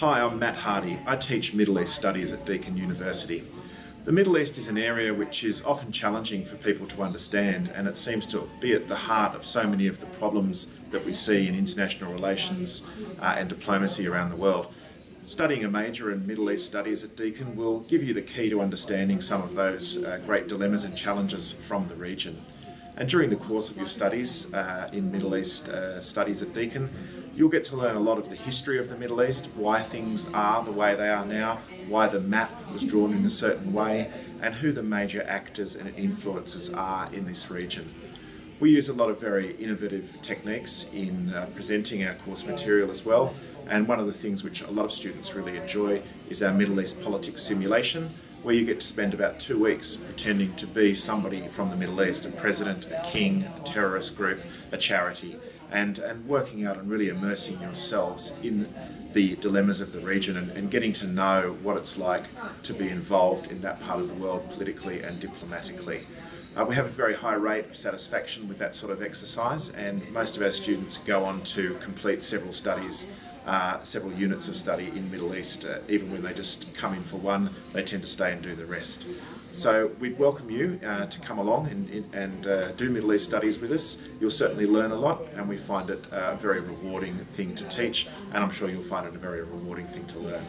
Hi, I'm Matt Hardy. I teach Middle East Studies at Deakin University. The Middle East is an area which is often challenging for people to understand, and it seems to be at the heart of so many of the problems that we see in international relations and diplomacy around the world. Studying a major in Middle East Studies at Deakin will give you the key to understanding some of those great dilemmas and challenges from the region. And during the course of your studies in Middle East Studies at Deakin, you'll get to learn a lot of the history of the Middle East, why things are the way they are now, why the map was drawn in a certain way, and who the major actors and influences are in this region. We use a lot of very innovative techniques in presenting our course material as well, and one of the things which a lot of students really enjoy is our Middle East politics simulation, where you get to spend about 2 weeks pretending to be somebody from the Middle East, a president, a king, a terrorist group, a charity, and working out and really immersing yourselves in the dilemmas of the region and getting to know what it's like to be involved in that part of the world politically and diplomatically. We have a very high rate of satisfaction with that sort of exercise, and most of our students go on to complete several studies, several units of study in Middle East. Even when they just come in for one, they tend to stay and do the rest. So we'd welcome you to come along and do Middle East Studies with us. You'll certainly learn a lot, and we find it a very rewarding thing to teach, and I'm sure you'll find it a very rewarding thing to learn.